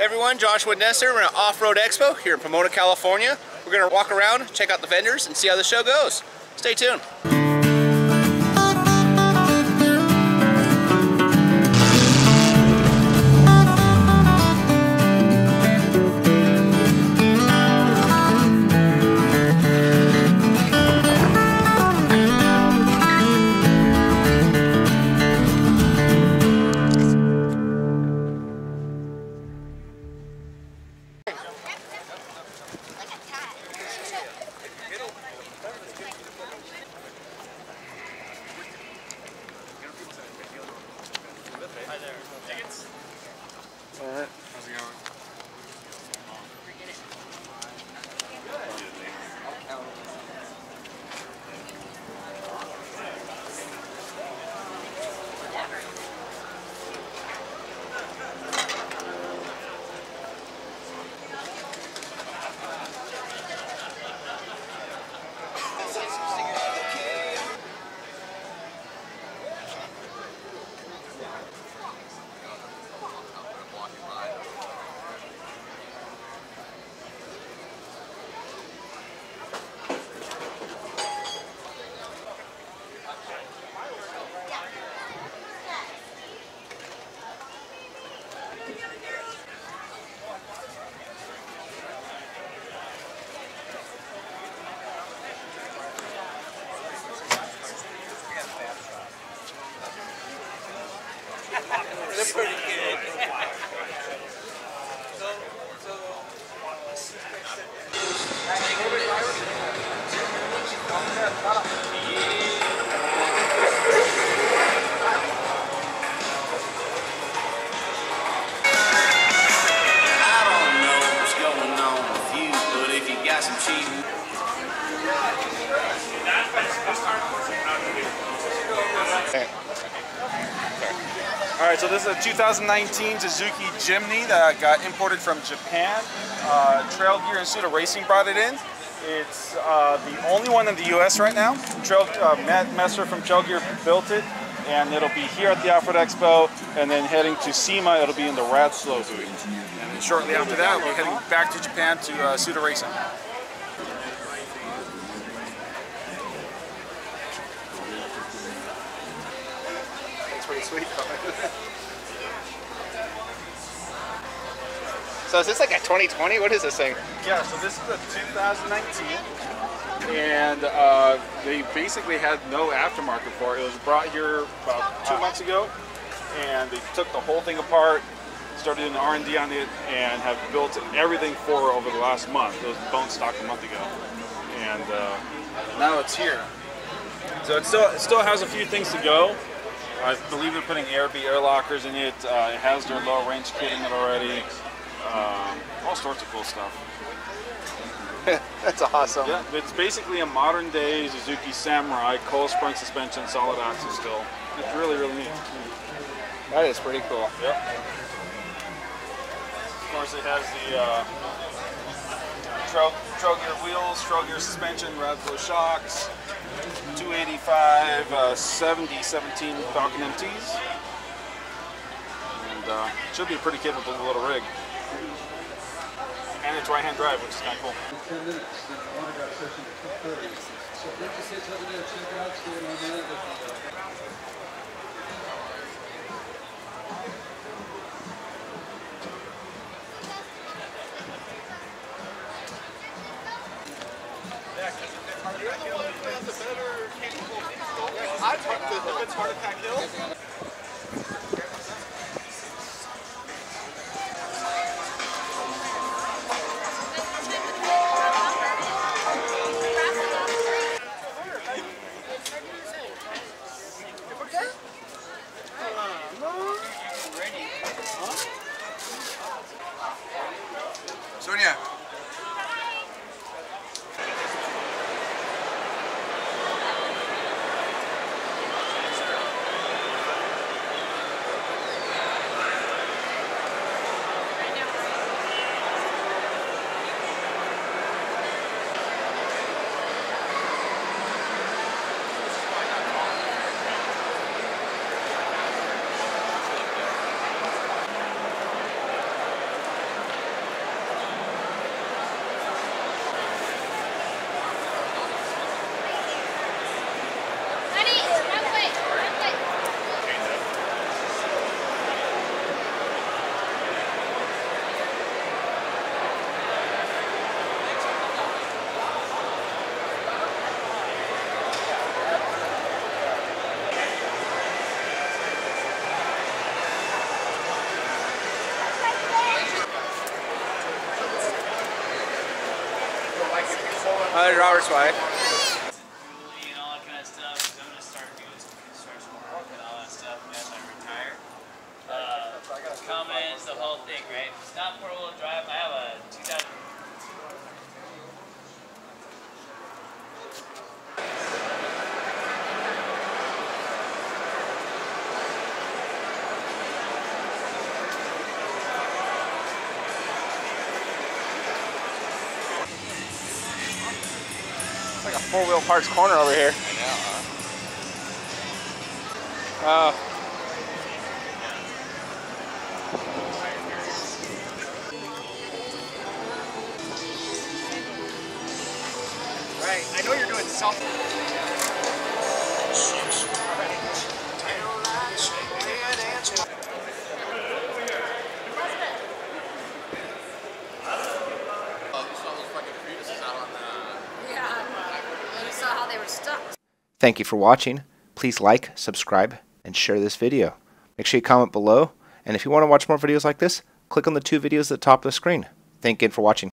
Hey everyone, Josh Woodnester. We're at Off-Road Expo here in Pomona, California. We're going to walk around, check out the vendors, and see how the show goes. Stay tuned. Alright, so this is a 2019 Suzuki Jimny that got imported from Japan. Trail Gear and Suda Racing brought it in. It's the only one in the US right now. Matt Messer from Trail Gear built it, and it'll be here at the Off-Road Expo, and then heading to SEMA, it'll be in the RADSLO booth. And then shortly after that, we're heading back to Japan to Suda Racing. Sweet. So is this like a 2020? What is this thing? Yeah, so this is a 2019, and they basically had no aftermarket for it. It was brought here about 2 months ago, and they took the whole thing apart, started doing R&D on it, and have built everything for over the last month. It was bone stocked a month ago, and now it's here. So it still has a few things to go. I believe they're putting ARB air lockers in it. It has their low range kit in it already. All sorts of cool stuff. That's awesome. Yeah, it's basically a modern day Suzuki Samurai, coil spring suspension, solid axle still. It's really, really neat. That is pretty cool. Yep. Of course, it has the trail gear wheels, trail gear suspension, Radflo shocks, 285 17 Falcon MTs, and should be a pretty capable little rig. And it's right-hand drive, which is kind of cool. Heart attack hill. $100 wide. And all that kind of stuff. So I'm going to start doing some construction work and all that stuff as I retire. Comments, the whole thing, right? It's not four-wheel drive. I have a 2000. Four-wheel parts corner over here. Right, I know you're doing something. Thank you for watching. Please like, subscribe, and share this video. Make sure you comment below, and if you want to watch more videos like this, click on the two videos at the top of the screen. Thank you again for watching.